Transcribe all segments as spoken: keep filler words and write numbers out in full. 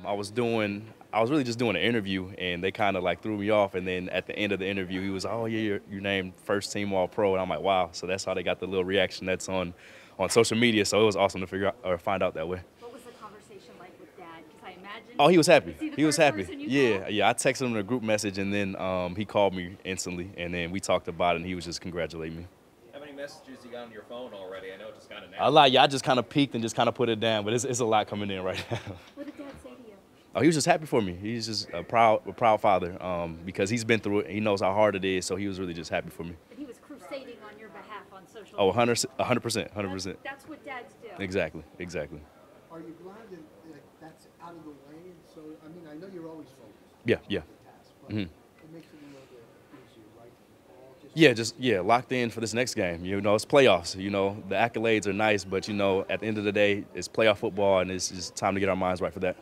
Um, I was doing, I was really just doing an interview, and they kind of like threw me off. And then at the end of the interview, he was, oh yeah, you're, you're named first team All-Pro. And I'm like, wow. So that's how they got the little reaction that's on, on social media. So it was awesome to figure out or find out that way. What was the conversation like with Dad? Because I imagine. Oh, he was happy. Was he he was happy. Yeah, called? yeah. I texted him in a group message, and then um, he called me instantly, and then we talked about it, and he was just congratulating me. Messages you got on your phone already? I know it just got announced. A lot. Yeah, I just kind of peeked and just kind of put it down, but it's, it's a lot coming in right now. What did Dad say to you? Oh, he was just happy for me. He's just a proud, a proud father um, because he's been through it. He knows how hard it is, so he was really just happy for me. And he was crusading on your behalf on social media. Oh, one hundred percent, one hundred percent. That's, that's what dads do. Exactly, exactly. Are you glad that like, that's out of the way? So, I mean, I know you're always focused. Yeah, yeah. Task, but mm-hmm. It makes it a little bit easier, right? Yeah, just, yeah, locked in for this next game. You know, it's playoffs. You know, the accolades are nice, but, you know, at the end of the day, it's playoff football, and it's just time to get our minds right for that.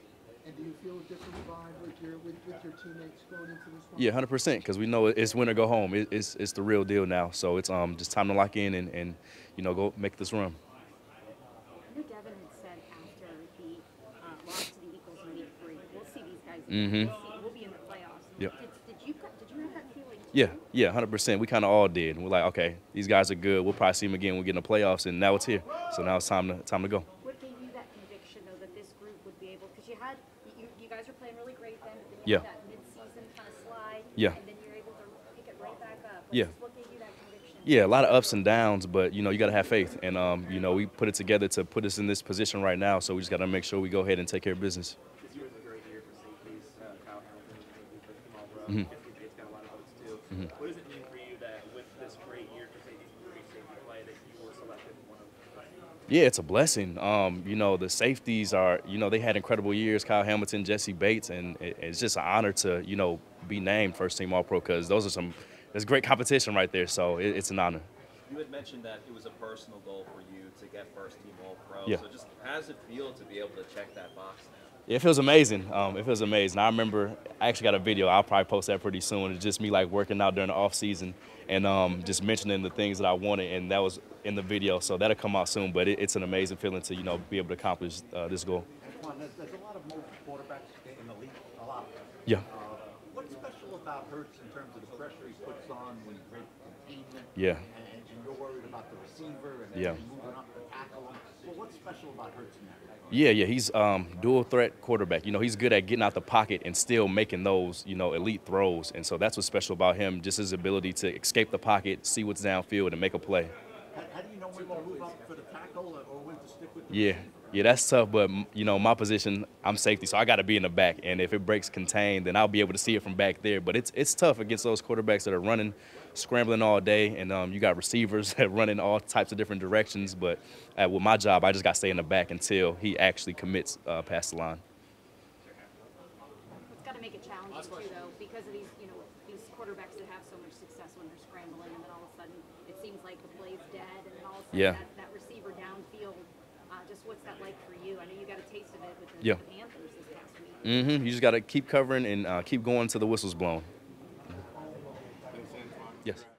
And do you feel a different vibe with your, with, with your teammates going into this one? Yeah, one hundred percent, because we know it's win or go home. It, it's, it's the real deal now. So it's um, just time to lock in and, and, you know, go make this run. I know Devin had said after the uh, loss to the Eagles in week three, we'll see these guys. Mm-hmm. We'll be in the playoffs. Yep. Did, did you did you have that feeling? Yeah, yeah, one hundred percent. We kind of all did. We're like, okay, these guys are good. We'll probably see them again. We'll get in the playoffs, and now it's here. So now it's time to time to go. What gave you that conviction, though, that this group would be able? Because you had you, you guys were playing really great then, but then you yeah. had that mid-season kind of slide, yeah. and then you're able to pick it right back up. What, yeah. What gave you that conviction? Yeah, a lot of ups and downs, but you know you got to have faith, and um, you know we put it together to put us in this position right now. So we just got to make sure we go ahead and take care of business. This year was a great year for safeties. Uh, Kyle Hamilton, for the All-Pro. Mm-hmm. What does it mean for you that with this great year for safety play that you were selected one of the? Yeah, it's a blessing. Um, you know, the safeties are, you know, they had incredible years, Kyle Hamilton, Jesse Bates, and it's just an honor to, you know, be named first team All-Pro because those are some, there's great competition right there, so it, it's an honor. You had mentioned that it was a personal goal for you to get first team All-Pro. Yeah. So just how does it feel to be able to check that box now? It feels amazing. Um, it feels amazing. I remember I actually got a video. I'll probably post that pretty soon. It's just me like working out during the off season and um, just mentioning the things that I wanted, and that was in the video. So that'll come out soon. But it, it's an amazing feeling to you know be able to accomplish uh, this goal. There's, there's a lot of mobile quarterbacks in the league. A lot. Yeah. Uh, what's special about Hurts in terms of the pressure he puts on when he breaks containment? Yeah. And, and you're worried about the receiver and then yeah. moving up the tackle. Well, what's special about Hurts in that? Yeah, yeah, he's um, dual threat quarterback. You know, he's good at getting out the pocket and still making those, you know, elite throws. And so that's what's special about him, just his ability to escape the pocket, see what's downfield, and make a play. How do you know when to move up for the tackle or when to stick with the receiver? Yeah, yeah, that's tough. But, you know, my position, I'm safety, so I got to be in the back. And if it breaks contained, then I'll be able to see it from back there. But it's it's tough against those quarterbacks that are running, scrambling all day, and um, you got receivers that run in all types of different directions. But uh, with my job, I just got to stay in the back until he actually commits uh, past the line. It's got to make it challenging, too, though, because of these, you know, these quarterbacks that have so much success when they're scrambling, and then all of a sudden it seems like the play's dead, and then all of a sudden yeah. that, that receiver downfield. Uh, just what's that like for you? I know you got a taste of it with the, yeah. the Panthers this past week. Mm-hmm. You just got to keep covering and uh, keep going until the whistle's blown. Yes.